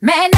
Man.